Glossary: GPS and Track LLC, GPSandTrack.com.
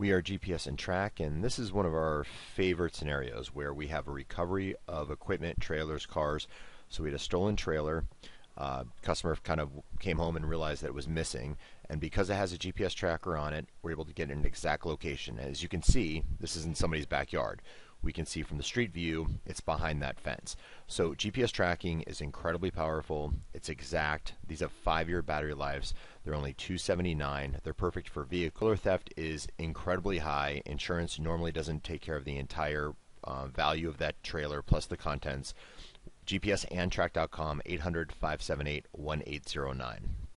We are GPS and Track, and this is one of our favorite scenarios where we have a recovery of equipment, trailers, cars. So we had a stolen trailer. Customer kind of came home and realized that it was missing, and because it has a GPS tracker on it, we're able to get an exact location. As you can see, this is in somebody's backyard. We can see from the street view, it's behind that fence. So GPS tracking is incredibly powerful. It's exact. These have 5-year battery lives. They're only $279. They're perfect for vehicular theft is incredibly high. Insurance normally doesn't take care of the entire value of that trailer plus the contents. GPSandtrack.com, 800-578-1809.